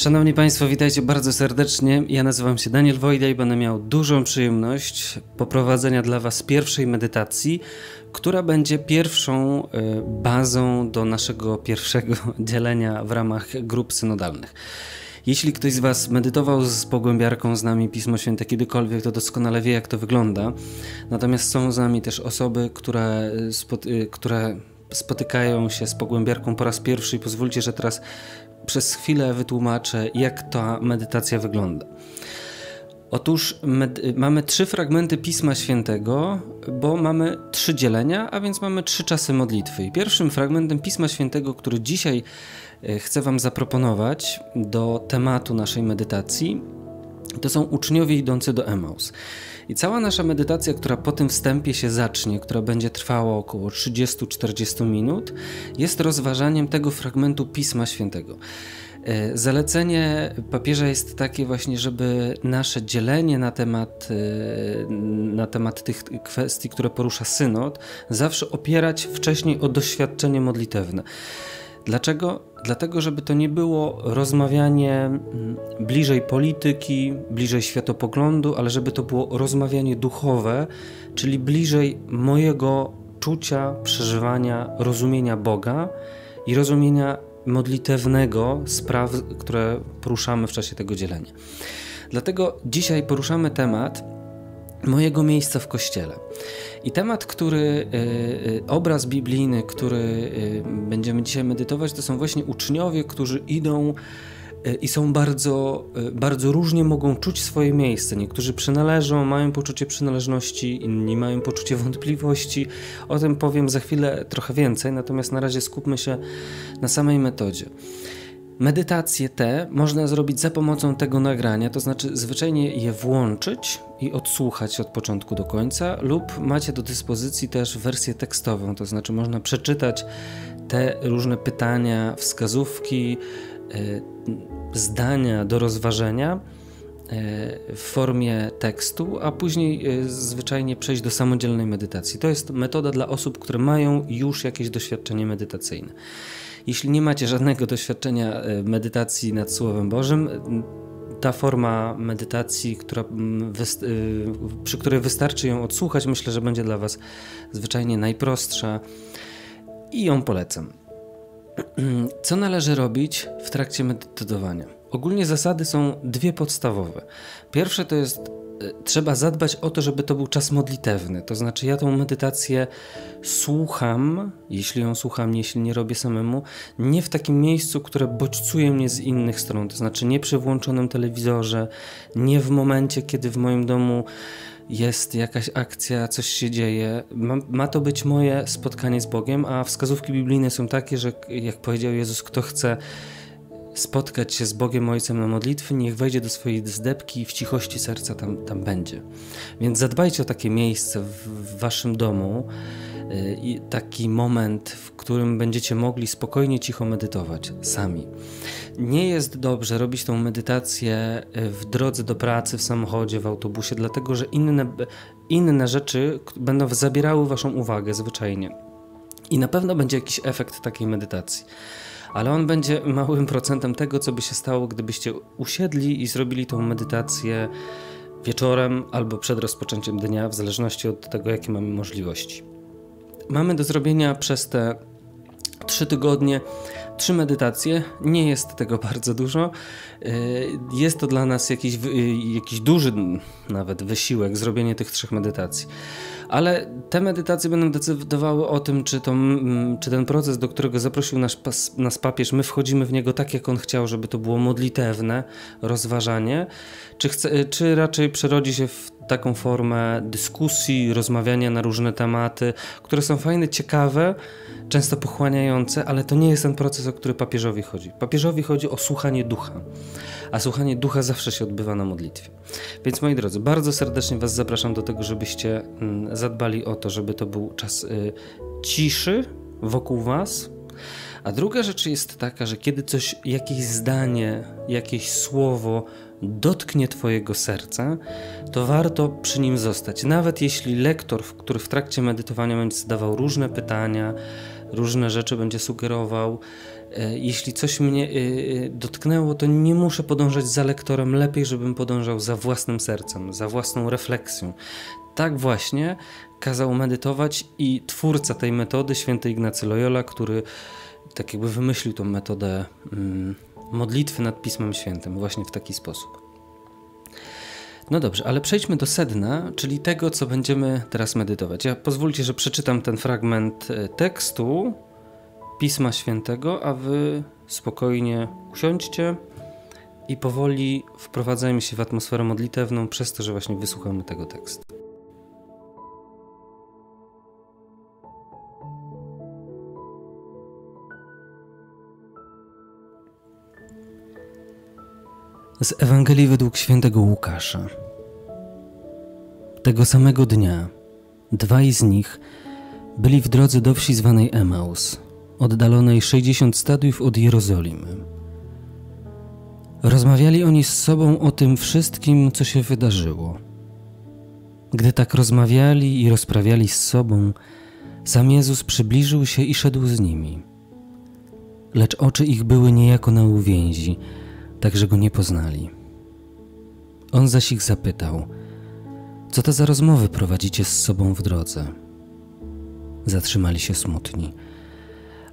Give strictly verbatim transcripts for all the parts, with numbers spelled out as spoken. Szanowni Państwo, witajcie bardzo serdecznie. Ja nazywam się Daniel Wojda i będę miał dużą przyjemność poprowadzenia dla Was pierwszej medytacji, która będzie pierwszą bazą do naszego pierwszego dzielenia w ramach grup synodalnych. Jeśli ktoś z Was medytował z Pogłębiarką, z nami Pismo Święte kiedykolwiek, to doskonale wie, jak to wygląda. Natomiast są z nami też osoby, które... które spotykają się z Pogłębiarką po raz pierwszy i pozwólcie, że teraz przez chwilę wytłumaczę, jak ta medytacja wygląda. Otóż mamy trzy fragmenty Pisma Świętego, bo mamy trzy dzielenia, a więc mamy trzy czasy modlitwy. I pierwszym fragmentem Pisma Świętego, który dzisiaj chcę Wam zaproponować do tematu naszej medytacji, to są uczniowie idący do Emaus. I cała nasza medytacja, która po tym wstępie się zacznie, która będzie trwała około trzydziestu do czterdziestu minut, jest rozważaniem tego fragmentu Pisma Świętego. Zalecenie papieża jest takie właśnie, żeby nasze dzielenie na temat, na temat tych kwestii, które porusza synod, zawsze opierać wcześniej o doświadczenie modlitewne. Dlaczego? Dlatego, żeby to nie było rozmawianie bliżej polityki, bliżej światopoglądu, ale żeby to było rozmawianie duchowe, czyli bliżej mojego czucia, przeżywania, rozumienia Boga i rozumienia modlitewnego spraw, które poruszamy w czasie tego dzielenia. Dlatego dzisiaj poruszamy temat mojego miejsca w Kościele. I temat, który, obraz biblijny, który będziemy dzisiaj medytować, to są właśnie uczniowie, którzy idą i są bardzo, bardzo różnie mogą czuć swoje miejsce. Niektórzy przynależą, mają poczucie przynależności, inni mają poczucie wątpliwości. O tym powiem za chwilę trochę więcej, natomiast na razie skupmy się na samej metodzie. Medytacje te można zrobić za pomocą tego nagrania, to znaczy zwyczajnie je włączyć i odsłuchać od początku do końca, lub macie do dyspozycji też wersję tekstową, to znaczy można przeczytać te różne pytania, wskazówki, yy, zdania do rozważenia w formie tekstu, a później zwyczajnie przejść do samodzielnej medytacji. To jest metoda dla osób, które mają już jakieś doświadczenie medytacyjne. Jeśli nie macie żadnego doświadczenia medytacji nad Słowem Bożym, ta forma medytacji, która, przy której wystarczy ją odsłuchać, myślę, że będzie dla Was zwyczajnie najprostsza i ją polecam. Co należy robić w trakcie medytowania? Ogólnie zasady są dwie podstawowe. Pierwsze to jest, trzeba zadbać o to, żeby to był czas modlitewny. To znaczy ja tą medytację słucham, jeśli ją słucham, jeśli nie robię samemu, nie w takim miejscu, które bodźcuje mnie z innych stron. To znaczy nie przy włączonym telewizorze, nie w momencie, kiedy w moim domu jest jakaś akcja, coś się dzieje. Ma, ma to być moje spotkanie z Bogiem, a wskazówki biblijne są takie, że jak powiedział Jezus, kto chce spotkać się z Bogiem Ojcem na modlitwy, niech wejdzie do swojej zdebki i w cichości serca tam, tam będzie. Więc zadbajcie o takie miejsce w, w waszym domu i yy, taki moment, w którym będziecie mogli spokojnie, cicho medytować sami. Nie jest dobrze robić tą medytację w drodze do pracy, w samochodzie, w autobusie, dlatego że inne, inne rzeczy będą zabierały waszą uwagę zwyczajnie. I na pewno będzie jakiś efekt takiej medytacji. Ale on będzie małym procentem tego, co by się stało, gdybyście usiedli i zrobili tą medytację wieczorem albo przed rozpoczęciem dnia, w zależności od tego, jakie mamy możliwości. Mamy do zrobienia przez te trzy tygodnie trzy medytacje. Nie jest tego bardzo dużo. Jest to dla nas jakiś, jakiś duży nawet wysiłek, zrobienie tych trzech medytacji. Ale te medytacje będą decydowały o tym, czy, to, czy ten proces, do którego zaprosił nas, nas papież, my wchodzimy w niego tak, jak on chciał, żeby to było modlitewne rozważanie, czy, chce, czy raczej przerodzi się w taką formę dyskusji, rozmawiania na różne tematy, które są fajne, ciekawe, często pochłaniające, ale to nie jest ten proces, o który papieżowi chodzi. Papieżowi chodzi o słuchanie ducha, a słuchanie ducha zawsze się odbywa na modlitwie. Więc moi drodzy, bardzo serdecznie Was zapraszam do tego, żebyście zadbali o to, żeby to był czas y, ciszy wokół Was. A druga rzecz jest taka, że kiedy coś, jakieś zdanie, jakieś słowo dotknie Twojego serca, to warto przy nim zostać. Nawet jeśli lektor, który w trakcie medytowania będzie zadawał różne pytania, różne rzeczy będzie sugerował. Jeśli coś mnie dotknęło, to nie muszę podążać za lektorem, lepiej żebym podążał za własnym sercem, za własną refleksją. Tak właśnie kazał medytować i twórca tej metody, święty Ignacy Loyola, który tak jakby wymyślił tą metodę modlitwy nad Pismem Świętym właśnie w taki sposób. No dobrze, ale przejdźmy do sedna, czyli tego, co będziemy teraz medytować. Ja pozwólcie, że przeczytam ten fragment tekstu Pisma Świętego, a wy spokojnie usiądźcie i powoli wprowadzajmy się w atmosferę modlitewną przez to, że właśnie wysłuchamy tego tekstu. Z Ewangelii według świętego Łukasza. Tego samego dnia dwaj z nich byli w drodze do wsi zwanej Emaus, oddalonej sześćdziesiąt stadiów od Jerozolimy. Rozmawiali oni z sobą o tym wszystkim, co się wydarzyło. Gdy tak rozmawiali i rozprawiali z sobą, sam Jezus przybliżył się i szedł z nimi. Lecz oczy ich były niejako na uwięzi, tak że go nie poznali. On zaś ich zapytał: co to za rozmowy prowadzicie z sobą w drodze? Zatrzymali się smutni,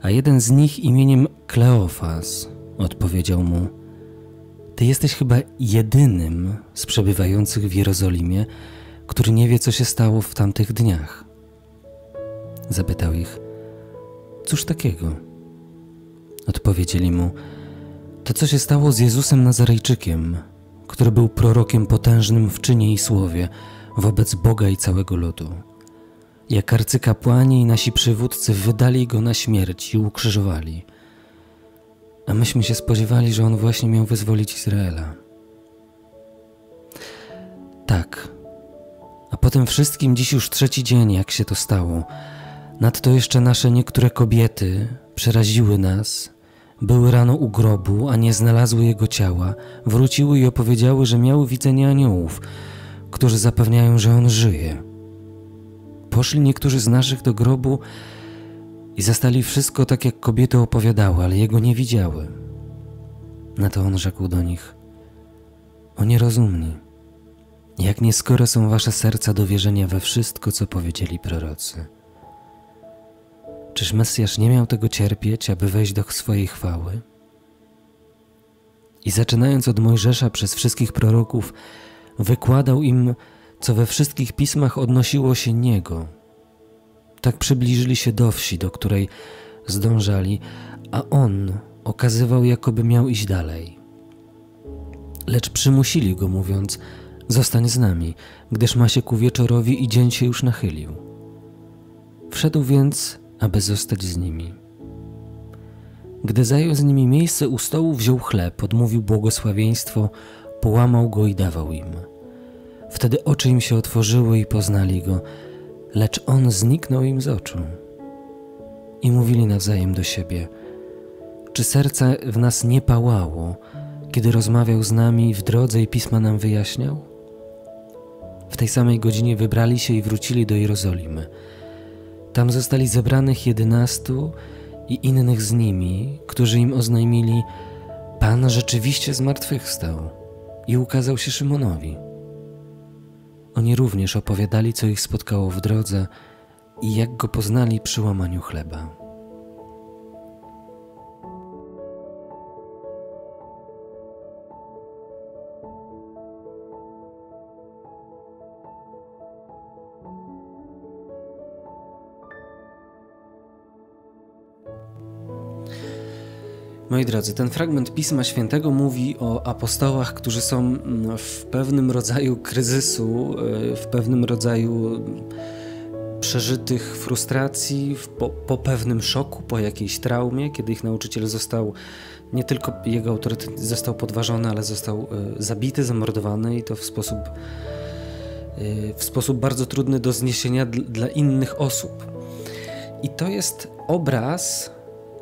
a jeden z nich imieniem Kleofas odpowiedział mu: ty jesteś chyba jedynym z przebywających w Jerozolimie, który nie wie, co się stało w tamtych dniach. Zapytał ich: cóż takiego? Odpowiedzieli mu: to, co się stało z Jezusem Nazarejczykiem, który był prorokiem potężnym w czynie i słowie wobec Boga i całego ludu. Jak arcykapłani i nasi przywódcy wydali go na śmierć i ukrzyżowali. A myśmy się spodziewali, że on właśnie miał wyzwolić Izraela. Tak, a po tym wszystkim dziś już trzeci dzień, jak się to stało. Nadto jeszcze nasze niektóre kobiety przeraziły nas. Były rano u grobu, a nie znalazły jego ciała, wróciły i opowiedziały, że miały widzenie aniołów, którzy zapewniają, że on żyje. Poszli niektórzy z naszych do grobu i zastali wszystko tak, jak kobiety opowiadały, ale jego nie widziały. Na to on rzekł do nich: o nierozumni, jak nieskore są wasze serca do wierzenia we wszystko, co powiedzieli prorocy. Czyż Mesjasz nie miał tego cierpieć, aby wejść do swojej chwały? I zaczynając od Mojżesza przez wszystkich proroków, wykładał im, co we wszystkich pismach odnosiło się niego. Tak przybliżyli się do wsi, do której zdążali, a on okazywał, jakoby miał iść dalej. Lecz przymusili go, mówiąc: zostań z nami, gdyż ma się ku wieczorowi i dzień się już nachylił. Wszedł więc, aby zostać z nimi. Gdy zajął z nimi miejsce u stołu, wziął chleb, odmówił błogosławieństwo, połamał go i dawał im. Wtedy oczy im się otworzyły i poznali go, lecz on zniknął im z oczu. I mówili nawzajem do siebie: czy serce w nas nie pałało, kiedy rozmawiał z nami w drodze i pisma nam wyjaśniał? W tej samej godzinie wybrali się i wrócili do Jerozolimy. Tam zostali zebranych jedenastu i innych z nimi, którzy im oznajmili: Pan rzeczywiście zmartwychwstał i ukazał się Szymonowi. Oni również opowiadali, co ich spotkało w drodze i jak go poznali przy łamaniu chleba. Moi drodzy, ten fragment Pisma Świętego mówi o apostołach, którzy są w pewnym rodzaju kryzysu, w pewnym rodzaju przeżytych frustracji, po, po pewnym szoku, po jakiejś traumie, kiedy ich nauczyciel został, nie tylko jego autorytet został podważony, ale został zabity, zamordowany i to w sposób, w sposób bardzo trudny do zniesienia dla innych osób. I to jest obraz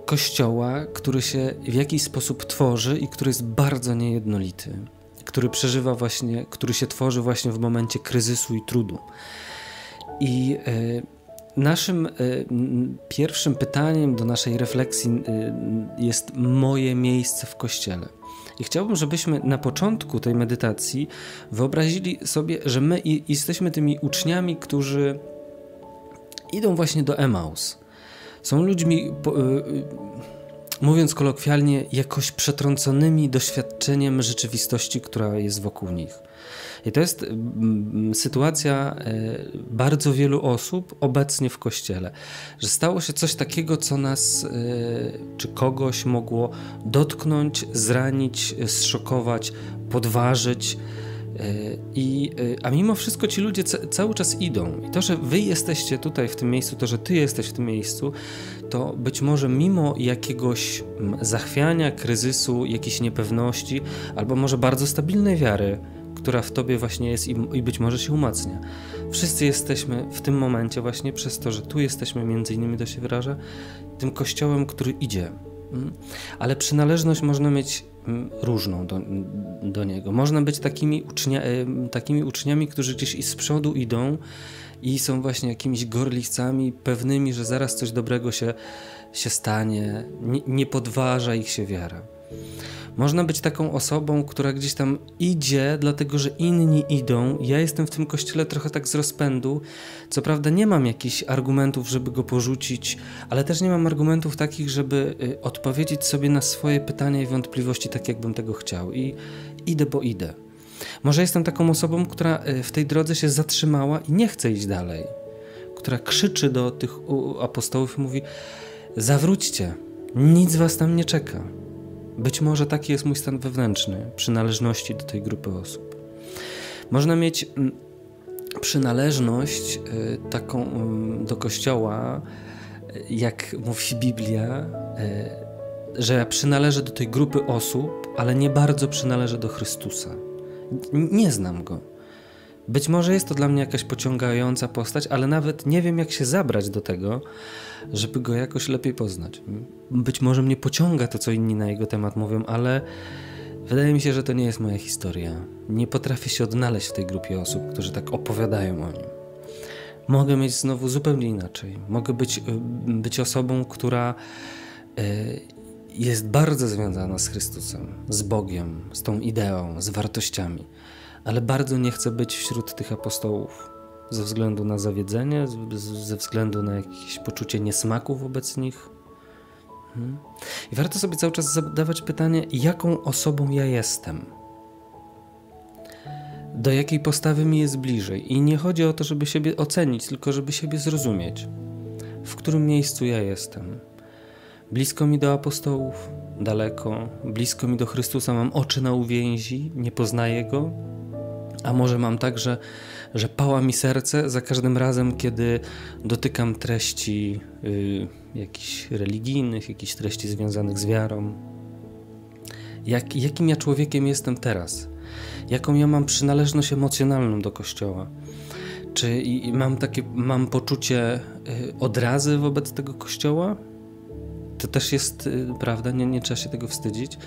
Kościoła, który się w jakiś sposób tworzy i który jest bardzo niejednolity, który przeżywa właśnie, który się tworzy właśnie w momencie kryzysu i trudu. I Naszym pierwszym pytaniem do naszej refleksji jest moje miejsce w Kościele. I chciałbym, żebyśmy na początku tej medytacji wyobrazili sobie, że my jesteśmy tymi uczniami, którzy idą właśnie do Emaus. Są ludźmi, mówiąc kolokwialnie, jakoś przetrąconymi doświadczeniem rzeczywistości, która jest wokół nich. I to jest sytuacja bardzo wielu osób obecnie w Kościele, że stało się coś takiego, co nas czy kogoś mogło dotknąć, zranić, zszokować, podważyć. I, a mimo wszystko ci ludzie cały czas idą. I to, że wy jesteście tutaj w tym miejscu, to, że ty jesteś w tym miejscu, to być może mimo jakiegoś zachwiania, kryzysu, jakiejś niepewności, albo może bardzo stabilnej wiary, która w tobie właśnie jest i, i być może się umacnia. Wszyscy jesteśmy w tym momencie właśnie przez to, że tu jesteśmy, między innymi to się wyraża, tym kościołem, który idzie. Ale przynależność można mieć różną do, do niego. Można być takimi, ucznia, takimi uczniami, którzy gdzieś i z przodu idą i są właśnie jakimiś gorlicami, pewnymi, że zaraz coś dobrego się, się stanie, nie, nie podważa ich się wiara. Można być taką osobą, która gdzieś tam idzie, dlatego że inni idą. Ja jestem w tym kościele trochę tak z rozpędu. Co prawda nie mam jakichś argumentów, żeby go porzucić, ale też nie mam argumentów takich, żeby odpowiedzieć sobie na swoje pytania i wątpliwości tak, jakbym tego chciał. I idę, bo idę. Może jestem taką osobą, która w tej drodze się zatrzymała i nie chce iść dalej. Która krzyczy do tych apostołów i mówi: zawróćcie, nic was tam nie czeka. Być może taki jest mój stan wewnętrzny, przynależności do tej grupy osób. Można mieć przynależność taką do Kościoła, jak mówi Biblia, że ja przynależę do tej grupy osób, ale nie bardzo przynależę do Chrystusa. Nie znam Go. Być może jest to dla mnie jakaś pociągająca postać, ale nawet nie wiem, jak się zabrać do tego, żeby go jakoś lepiej poznać. Być może mnie pociąga to, co inni na jego temat mówią, ale wydaje mi się, że to nie jest moja historia. Nie potrafię się odnaleźć w tej grupie osób, którzy tak opowiadają o nim. Mogę mieć znowu zupełnie inaczej. Mogę być, być osobą, która jest bardzo związana z Chrystusem, z Bogiem, z tą ideą, z wartościami, ale bardzo nie chcę być wśród tych apostołów. Ze względu na zawiedzenie, ze względu na jakieś poczucie niesmaku wobec nich. I warto sobie cały czas zadawać pytanie, jaką osobą ja jestem? Do jakiej postawy mi jest bliżej? I nie chodzi o to, żeby siebie ocenić, tylko żeby siebie zrozumieć. W którym miejscu ja jestem? Blisko mi do apostołów? Daleko? Blisko mi do Chrystusa? Mam oczy na uwięzi? Nie poznaję Go? A może mam tak, że, że pała mi serce za każdym razem, kiedy dotykam treści yy, jakichś religijnych, jakichś treści związanych z wiarą. Jak, jakim ja człowiekiem jestem teraz? Jaką ja mam przynależność emocjonalną do Kościoła? Czy i, i mam, takie, mam poczucie yy, odrazy wobec tego Kościoła? To też jest yy, prawda, nie, nie trzeba się tego wstydzić.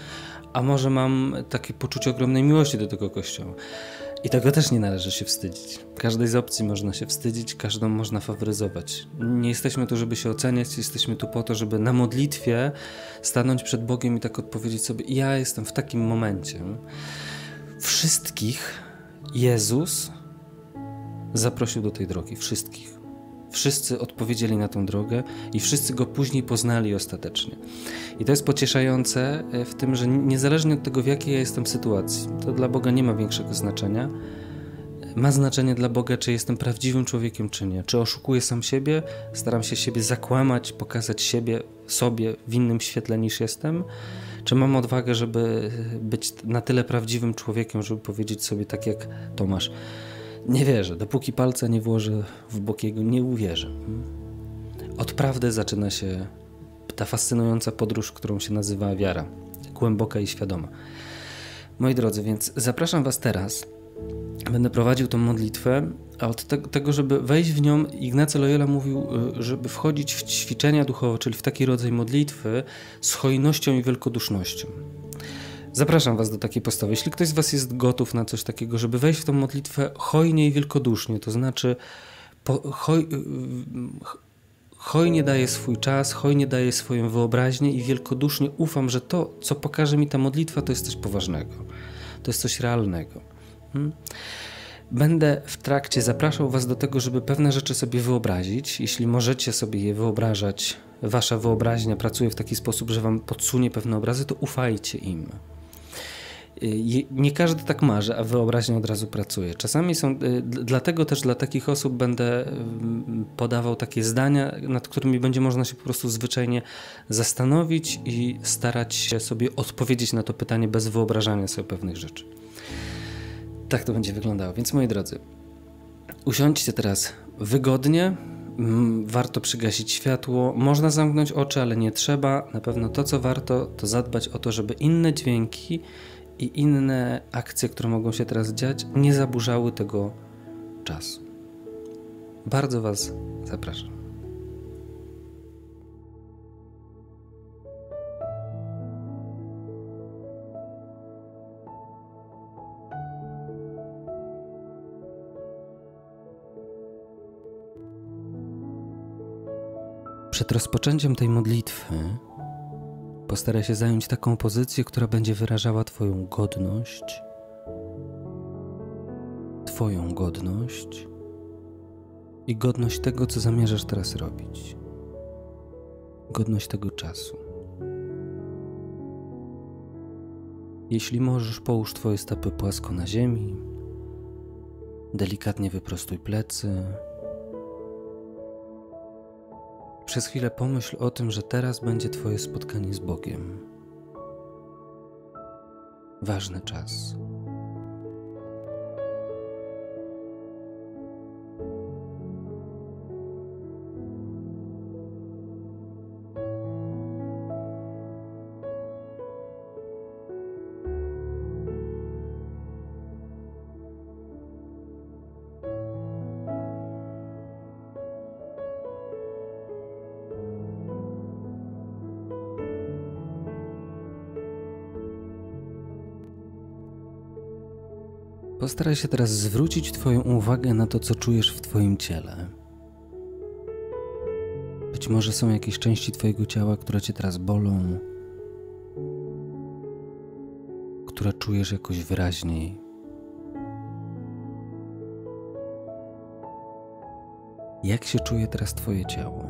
A może mam takie poczucie ogromnej miłości do tego Kościoła? I tego też nie należy się wstydzić. Każdej z opcji można się wstydzić, każdą można faworyzować. Nie jesteśmy tu, żeby się oceniać, jesteśmy tu po to, żeby na modlitwie stanąć przed Bogiem i tak odpowiedzieć sobie: ja jestem w takim momencie. Wszystkich Jezus zaprosił do tej drogi. Wszystkich. Wszyscy odpowiedzieli na tą drogę i wszyscy Go później poznali ostatecznie. I to jest pocieszające w tym, że niezależnie od tego, w jakiej ja jestem sytuacji, to dla Boga nie ma większego znaczenia. Ma znaczenie dla Boga, czy jestem prawdziwym człowiekiem, czy nie. Czy oszukuję sam siebie, staram się siebie zakłamać, pokazać siebie sobie w innym świetle niż jestem. Czy mam odwagę, żeby być na tyle prawdziwym człowiekiem, żeby powiedzieć sobie tak jak Tomasz: nie wierzę, dopóki palca nie włożę w bok Jego, nie uwierzę. Od prawdy zaczyna się ta fascynująca podróż, którą się nazywa wiara, głęboka i świadoma. Moi drodzy, więc zapraszam was teraz, będę prowadził tą modlitwę, a od tego, żeby wejść w nią, Ignacy Loyola mówił, żeby wchodzić w ćwiczenia duchowe, czyli w taki rodzaj modlitwy z hojnością i wielkodusznością. Zapraszam was do takiej postawy. Jeśli ktoś z was jest gotów na coś takiego, żeby wejść w tą modlitwę hojnie i wielkodusznie, to znaczy po, hoj, hojnie daję swój czas, hojnie daję swoją wyobraźnię i wielkodusznie ufam, że to, co pokaże mi ta modlitwa, to jest coś poważnego, to jest coś realnego. Hmm? Będę w trakcie zapraszał was do tego, żeby pewne rzeczy sobie wyobrazić. Jeśli możecie sobie je wyobrażać, wasza wyobraźnia pracuje w taki sposób, że wam podsunie pewne obrazy, to ufajcie im. Nie każdy tak marzy, a wyobraźnia od razu pracuje. Czasami są, dlatego też dla takich osób będę podawał takie zdania, nad którymi będzie można się po prostu zwyczajnie zastanowić i starać się sobie odpowiedzieć na to pytanie bez wyobrażania sobie pewnych rzeczy. Tak to będzie wyglądało. Więc moi drodzy, usiądźcie teraz wygodnie, warto przygasić światło, można zamknąć oczy, ale nie trzeba. Na pewno to, co warto, to zadbać o to, żeby inne dźwięki i inne akcje, które mogą się teraz dziać, nie zaburzały tego czasu. Bardzo was zapraszam. Przed rozpoczęciem tej modlitwy postaraj się zająć taką pozycję, która będzie wyrażała twoją godność, twoją godność i godność tego, co zamierzasz teraz robić, godność tego czasu. Jeśli możesz, połóż twoje stopy płasko na ziemi, delikatnie wyprostuj plecy. Przez chwilę pomyśl o tym, że teraz będzie twoje spotkanie z Bogiem. Ważny czas. Postaraj się teraz zwrócić twoją uwagę na to, co czujesz w twoim ciele. Być może są jakieś części twojego ciała, które cię teraz bolą, które czujesz jakoś wyraźniej. Jak się czuje teraz twoje ciało?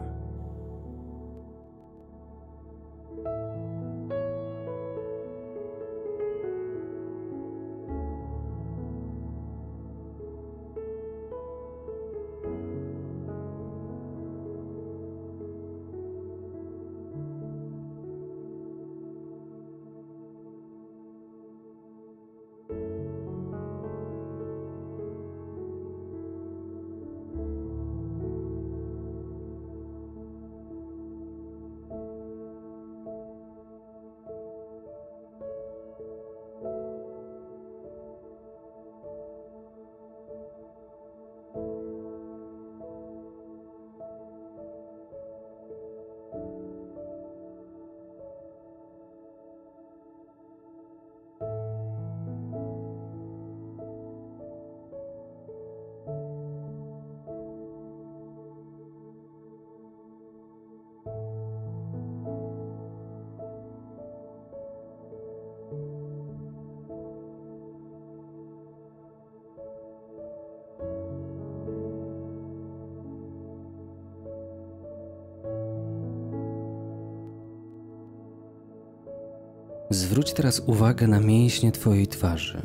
Zwróć teraz uwagę na mięśnie twojej twarzy.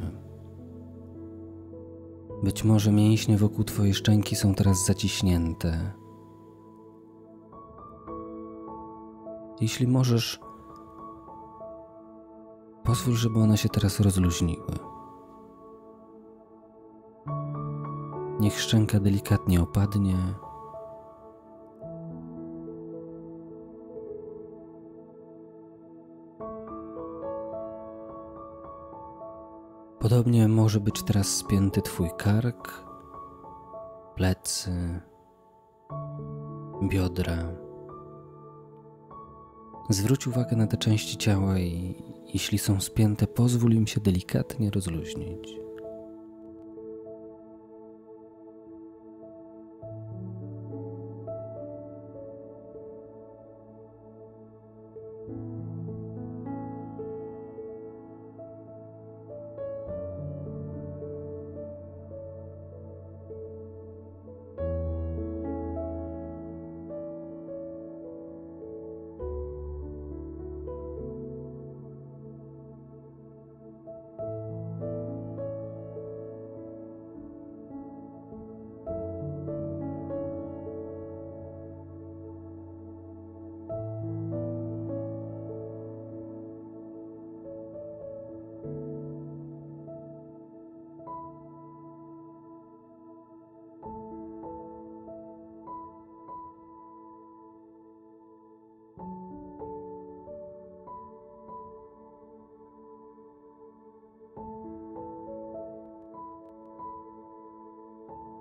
Być może mięśnie wokół twojej szczęki są teraz zaciśnięte. Jeśli możesz, pozwól, żeby one się teraz rozluźniły. Niech szczęka delikatnie opadnie. Podobnie może być teraz spięty twój kark, plecy, biodra. Zwróć uwagę na te części ciała i jeśli są spięte, pozwól im się delikatnie rozluźnić.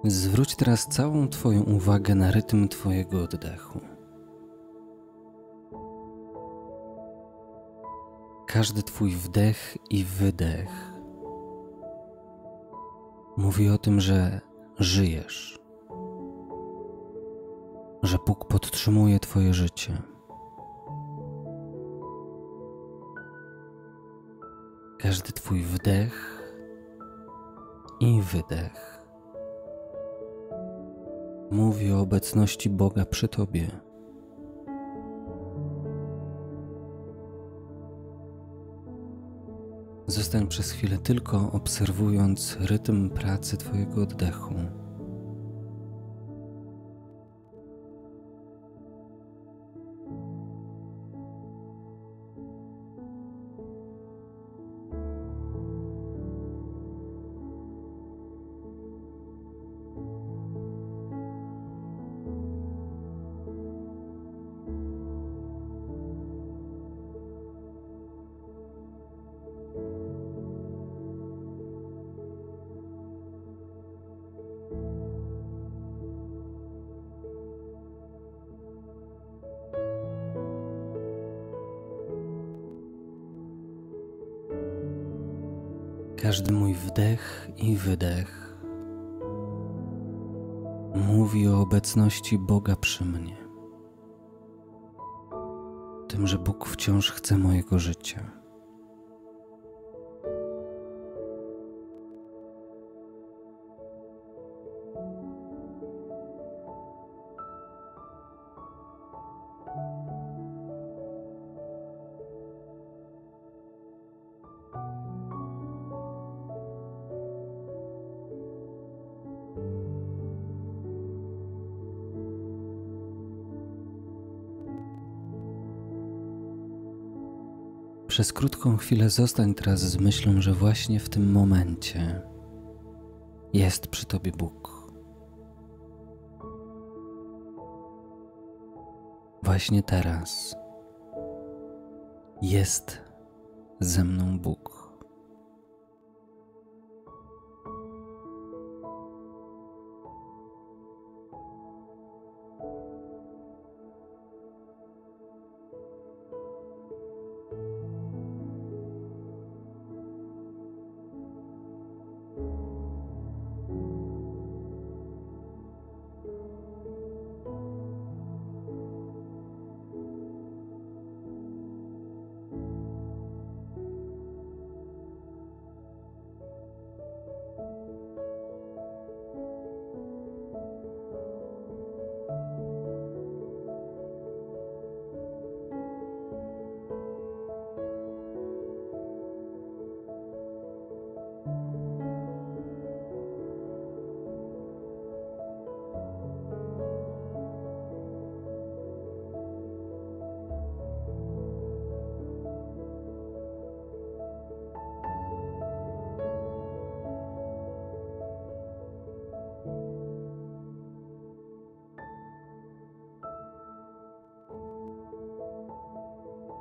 Zwróć teraz całą Twoją uwagę na rytm Twojego oddechu. Każdy Twój wdech i wydech mówi o tym, że żyjesz, że Bóg podtrzymuje Twoje życie. Każdy Twój wdech i wydech mówi o obecności Boga przy Tobie. Zostań przez chwilę tylko obserwując rytm pracy Twojego oddechu. Każdy mój wdech i wydech mówi o obecności Boga przy mnie, tym, że Bóg wciąż chce mojego życia. Przez krótką chwilę zostań teraz z myślą, że właśnie w tym momencie jest przy Tobie Bóg. Właśnie teraz jest ze mną Bóg.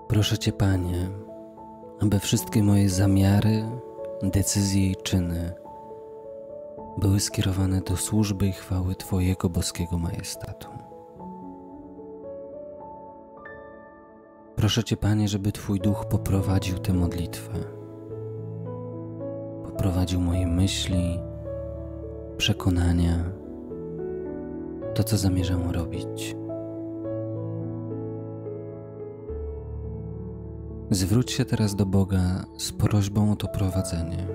Proszę Cię, Panie, aby wszystkie moje zamiary, decyzje i czyny były skierowane do służby i chwały Twojego boskiego majestatu. Proszę Cię, Panie, żeby Twój Duch poprowadził tę modlitwę, poprowadził moje myśli, przekonania, to, co zamierzam robić. Zwróć się teraz do Boga z prośbą o to prowadzenie.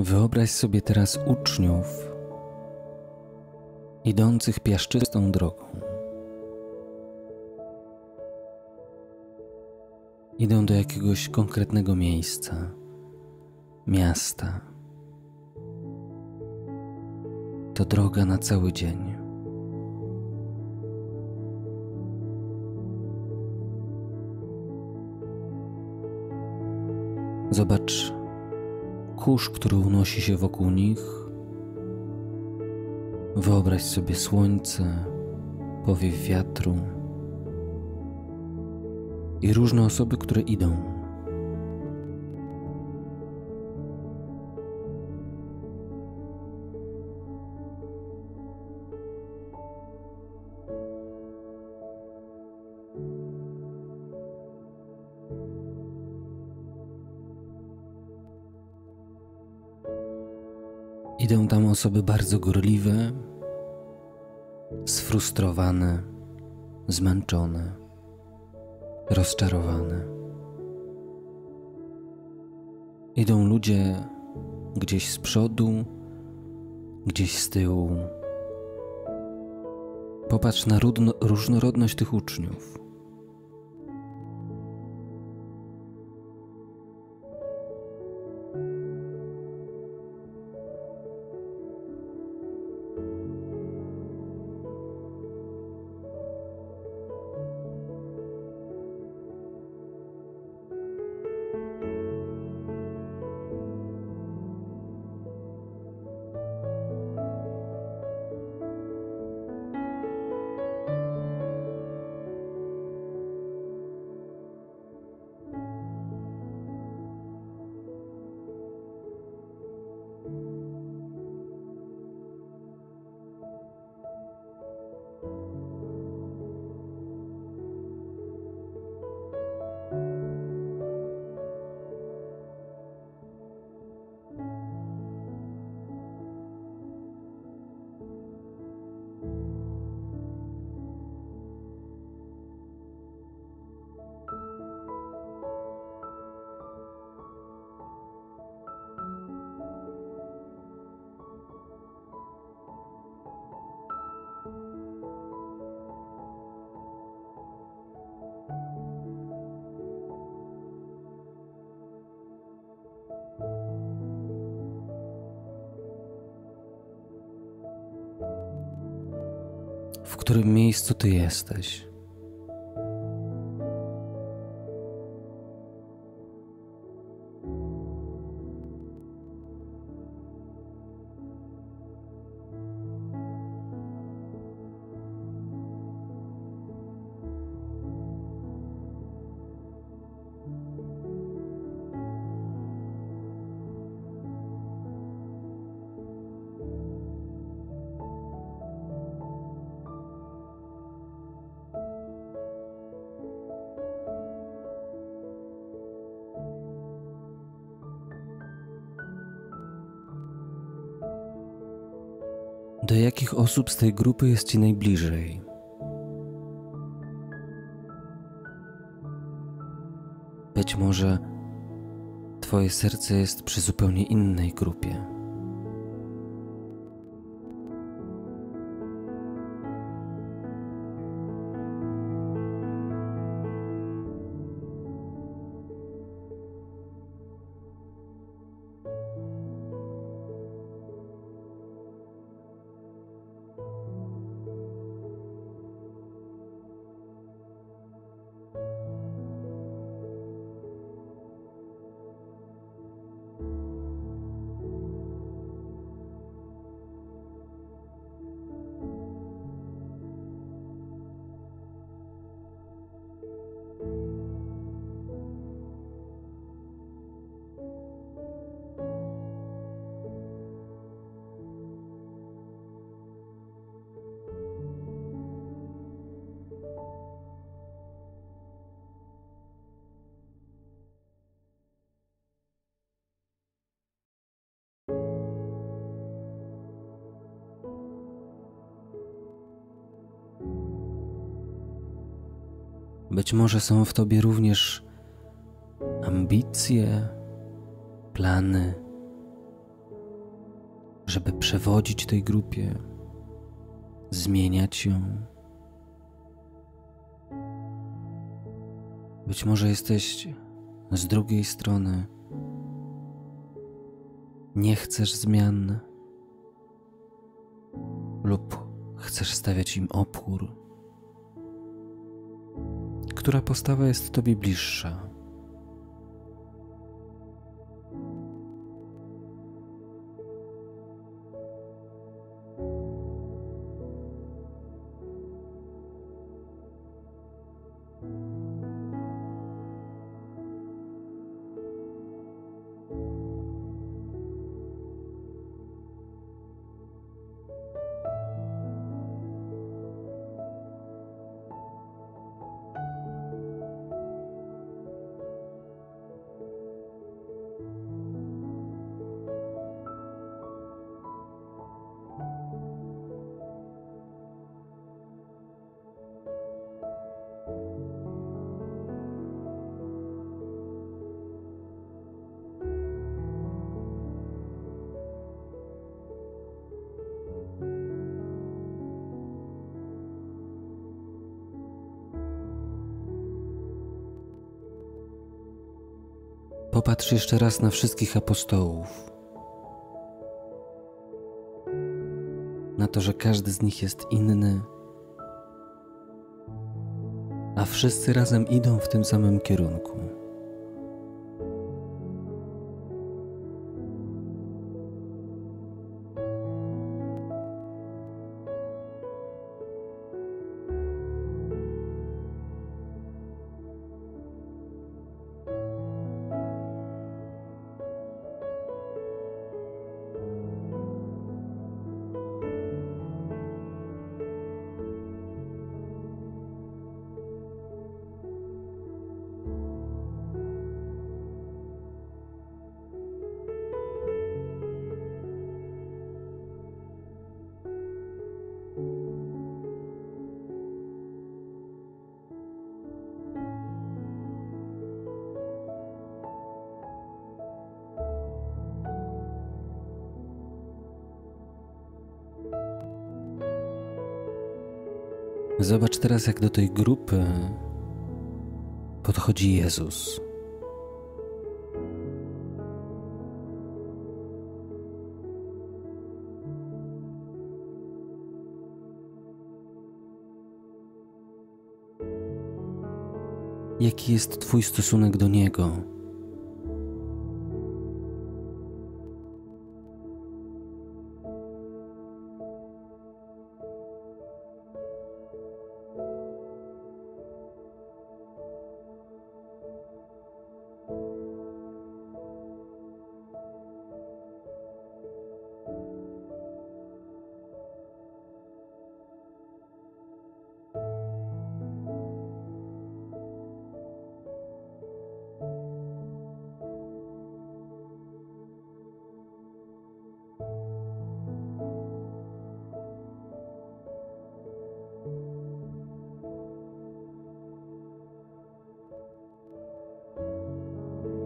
Wyobraź sobie teraz uczniów idących piaszczystą drogą. idę do jakiegoś konkretnego miejsca, miasta. To droga na cały dzień. Zobacz kurz, który unosi się wokół nich. Wyobraź sobie słońce, powiew wiatru i różne osoby, które idą. Idą tam osoby bardzo gorliwe, sfrustrowane, zmęczone, rozczarowane. Idą ludzie gdzieś z przodu, gdzieś z tyłu. Popatrz na różnorodność tych uczniów. W którym miejscu ty jesteś? Do jakich osób z tej grupy jest ci najbliżej? Być może twoje serce jest przy zupełnie innej grupie. Być może są w tobie również ambicje, plany, żeby przewodzić tej grupie, zmieniać ją. Być może jesteś z drugiej strony. Nie chcesz zmian lub chcesz stawiać im opór. Która postawa jest Tobie bliższa? Popatrz jeszcze raz na wszystkich apostołów, na to, że każdy z nich jest inny, a wszyscy razem idą w tym samym kierunku. Zobacz teraz, jak do tej grupy podchodzi Jezus. Jaki jest Twój stosunek do Niego?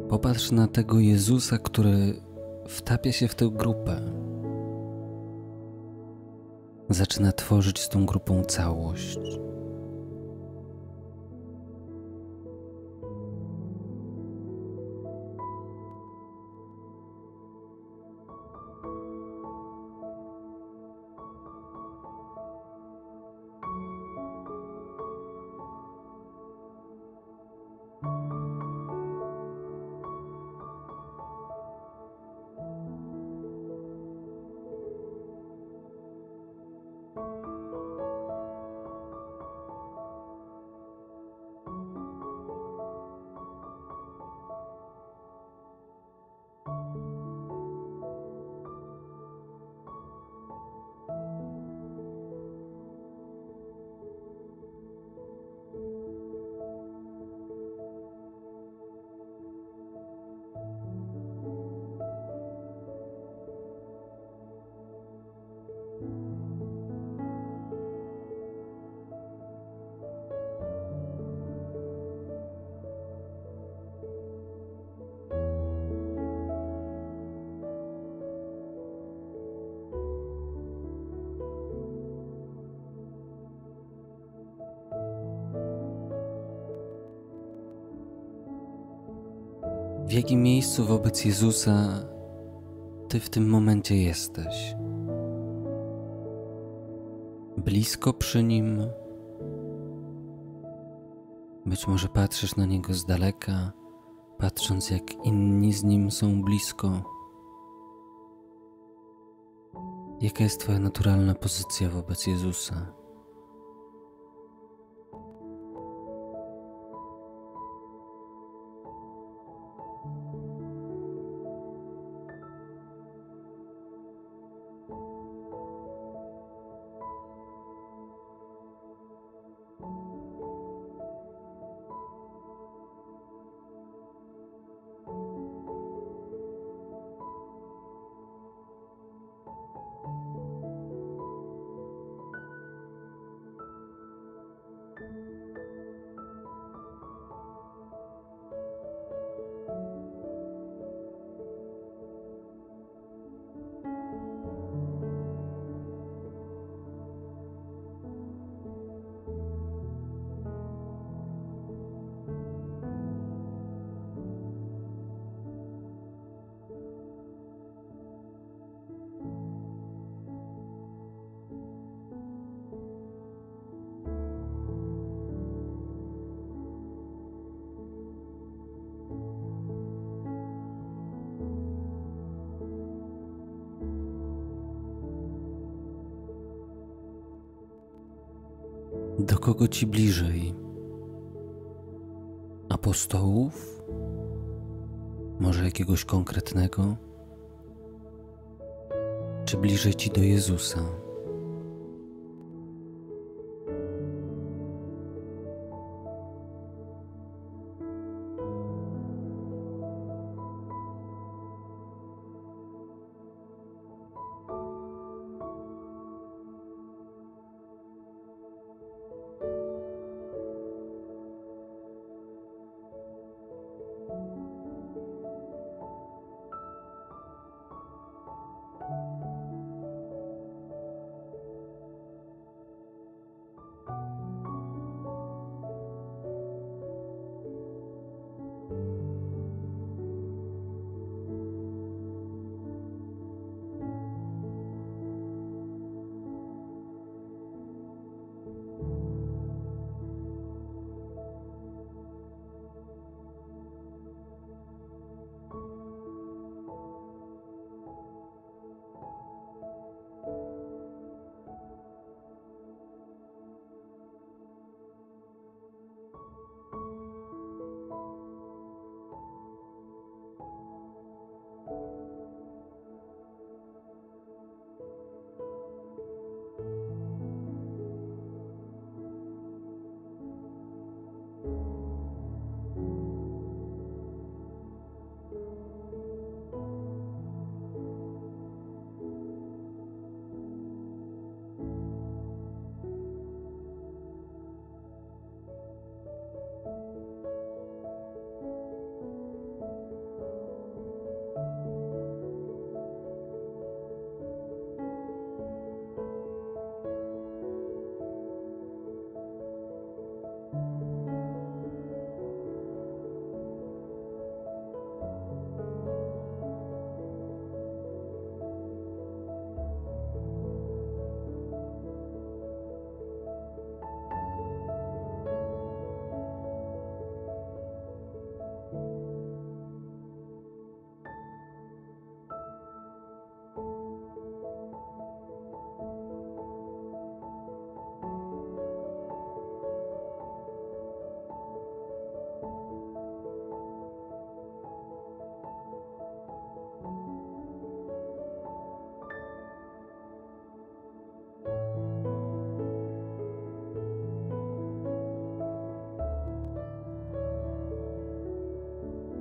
Popatrz na tego Jezusa, który wtapia się w tę grupę. Zaczyna tworzyć z tą grupą całość. W jakim miejscu wobec Jezusa Ty w tym momencie jesteś? Blisko przy Nim? Być może patrzysz na Niego z daleka, patrząc jak inni z Nim są blisko. Jaka jest Twoja naturalna pozycja wobec Jezusa? Do kogo Ci bliżej? Apostołów? Może jakiegoś konkretnego? Czy bliżej Ci do Jezusa?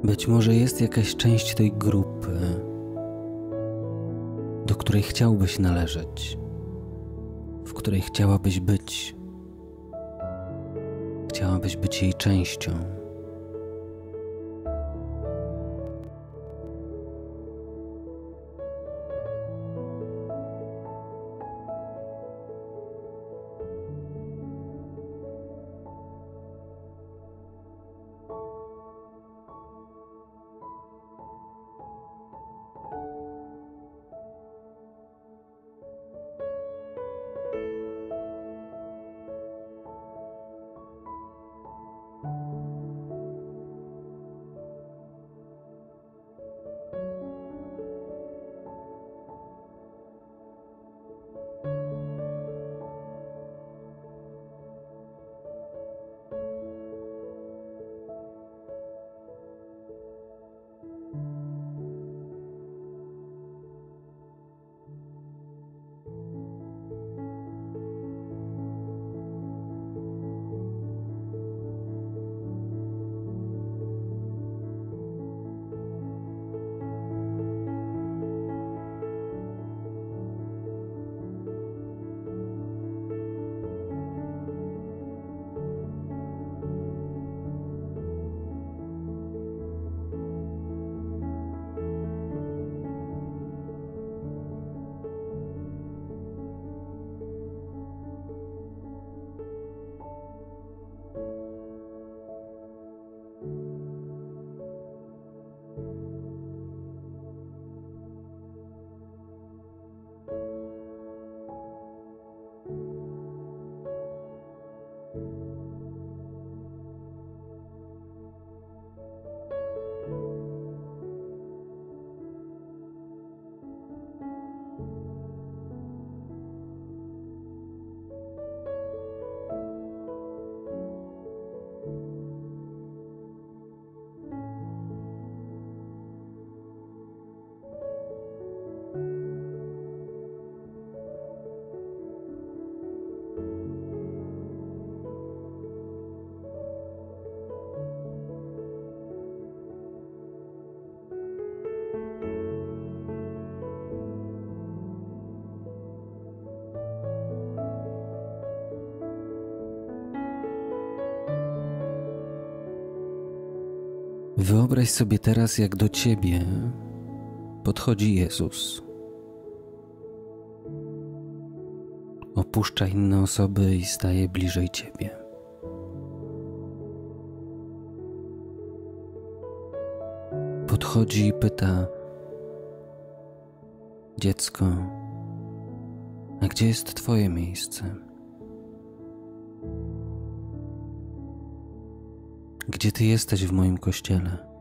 Być może jest jakaś część tej grupy, do której chciałbyś należeć, w której chciałabyś być, chciałabyś być jej częścią. Wyobraź sobie teraz, jak do Ciebie podchodzi Jezus. Opuszcza inne osoby i staje bliżej Ciebie. Podchodzi i pyta: dziecko, a gdzie jest Twoje miejsce? Gdzie Ty jesteś w moim Kościele?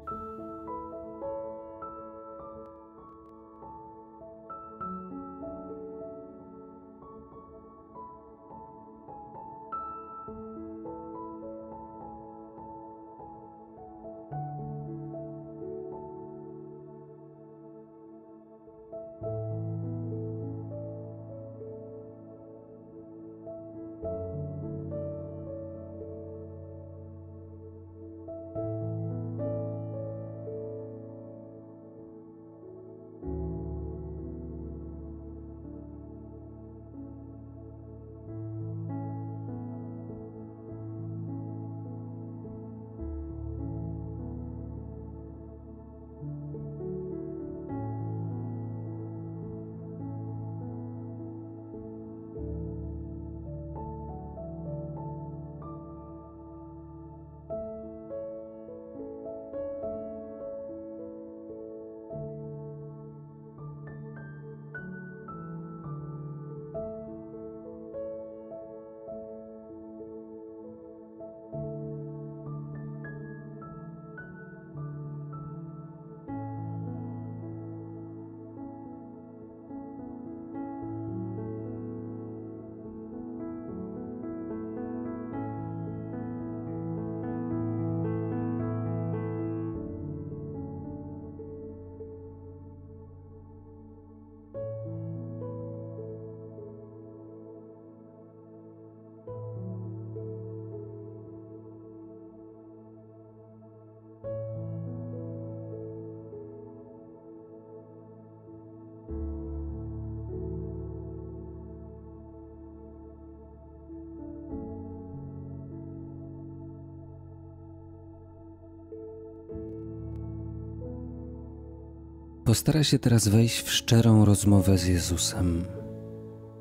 Postaraj się teraz wejść w szczerą rozmowę z Jezusem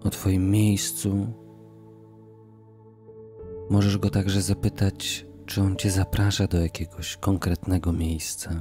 o Twoim miejscu. Możesz Go także zapytać, czy On Cię zaprasza do jakiegoś konkretnego miejsca.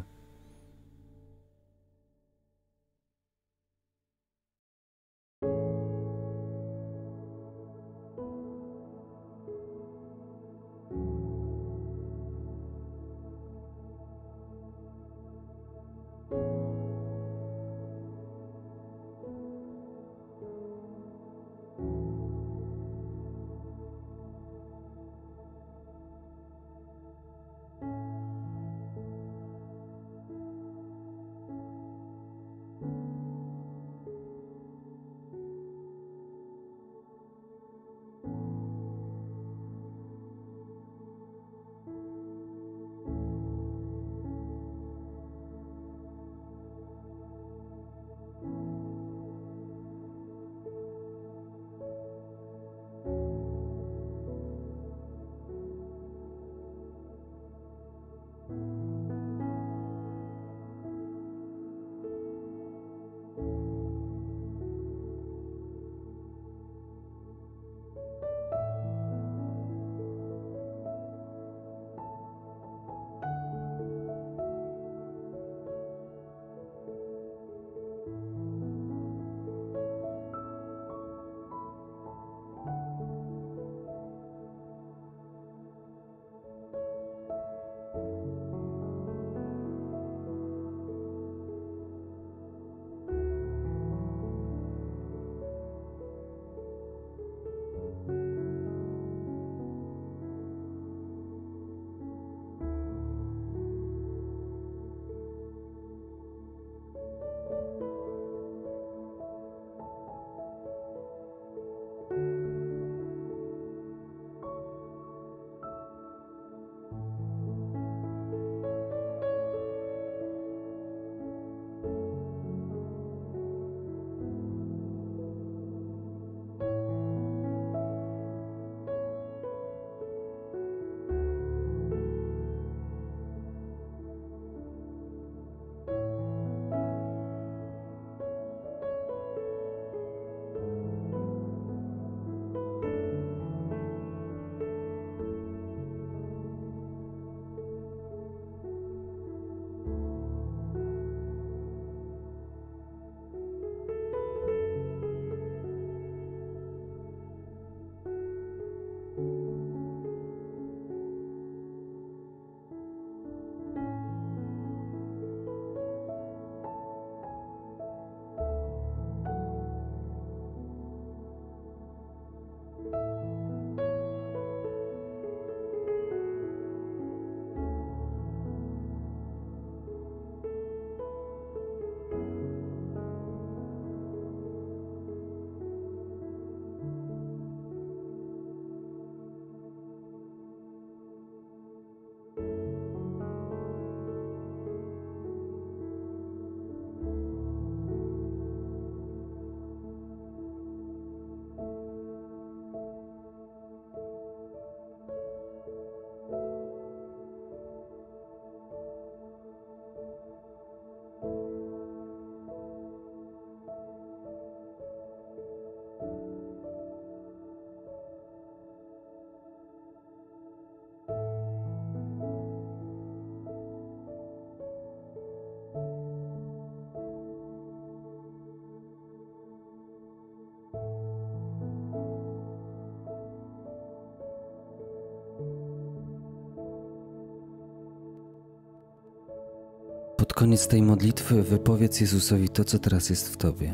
koniec tej modlitwy wypowiedz Jezusowi to, co teraz jest w tobie.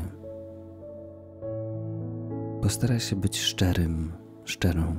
Postaraj się być szczerym, szczerą.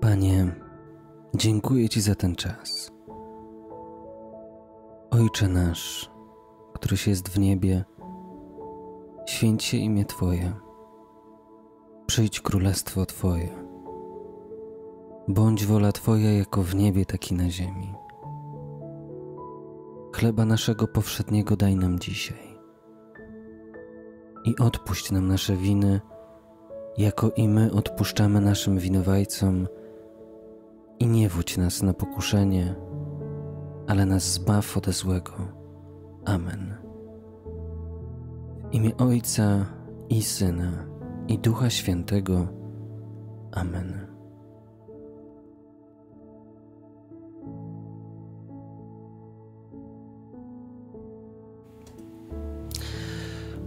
Panie, dziękuję Ci za ten czas. Ojcze nasz, któryś jest w niebie, święć się imię Twoje, przyjdź królestwo Twoje, bądź wola Twoja jako w niebie, tak i na ziemi. Chleba naszego powszedniego daj nam dzisiaj i odpuść nam nasze winy, jako i my odpuszczamy naszym winowajcom. I nie wódź nas na pokuszenie, ale nas zbaw ode złego. Amen. W imię Ojca i Syna, i Ducha Świętego. Amen.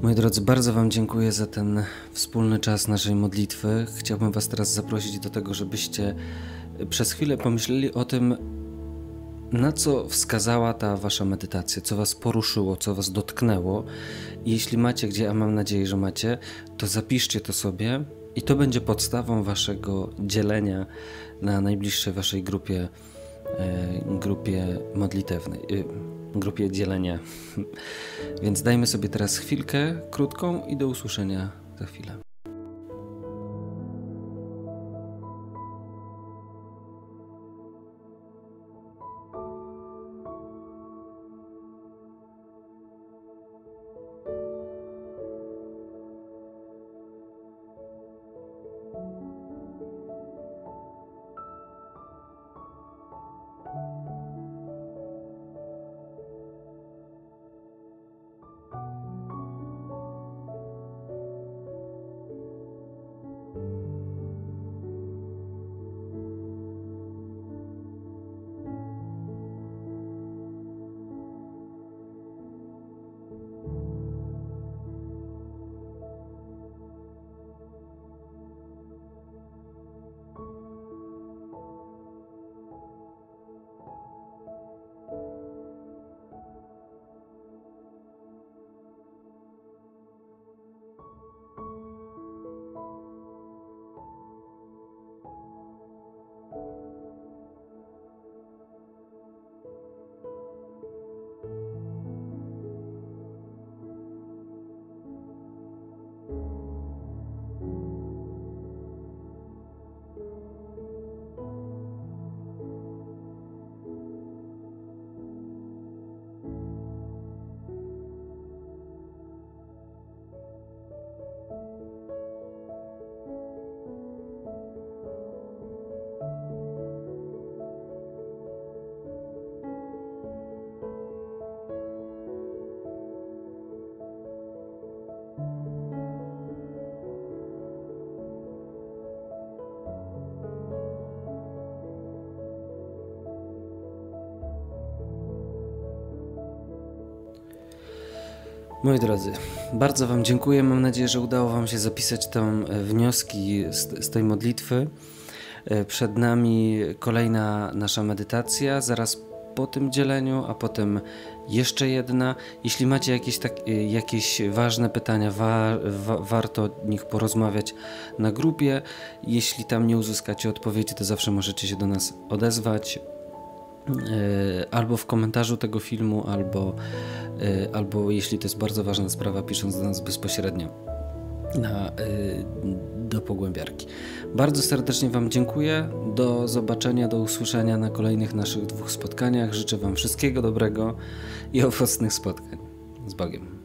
Moi drodzy, bardzo Wam dziękuję za ten wspólny czas naszej modlitwy. Chciałbym Was teraz zaprosić do tego, żebyście przez chwilę pomyśleli o tym, na co wskazała ta Wasza medytacja, co Was poruszyło, co Was dotknęło. Jeśli macie gdzie, a mam nadzieję, że macie, to zapiszcie to sobie i to będzie podstawą Waszego dzielenia na najbliższej Waszej grupie, grupie modlitewnej, grupie dzielenia. Więc dajmy sobie teraz chwilkę krótką i do usłyszenia za chwilę. Moi drodzy, bardzo Wam dziękuję. Mam nadzieję, że udało Wam się zapisać tam wnioski z, z tej modlitwy. Przed nami kolejna nasza medytacja, zaraz po tym dzieleniu, a potem jeszcze jedna. Jeśli macie jakieś, tak, jakieś ważne pytania, wa, wa, warto o nich porozmawiać na grupie. Jeśli tam nie uzyskacie odpowiedzi, to zawsze możecie się do nas odezwać. Albo w komentarzu tego filmu, albo, albo jeśli to jest bardzo ważna sprawa, pisząc do nas bezpośrednio na, do Pogłębiarki. Bardzo serdecznie Wam dziękuję. Do zobaczenia, do usłyszenia na kolejnych naszych dwóch spotkaniach. Życzę Wam wszystkiego dobrego i owocnych spotkań. Z Bogiem.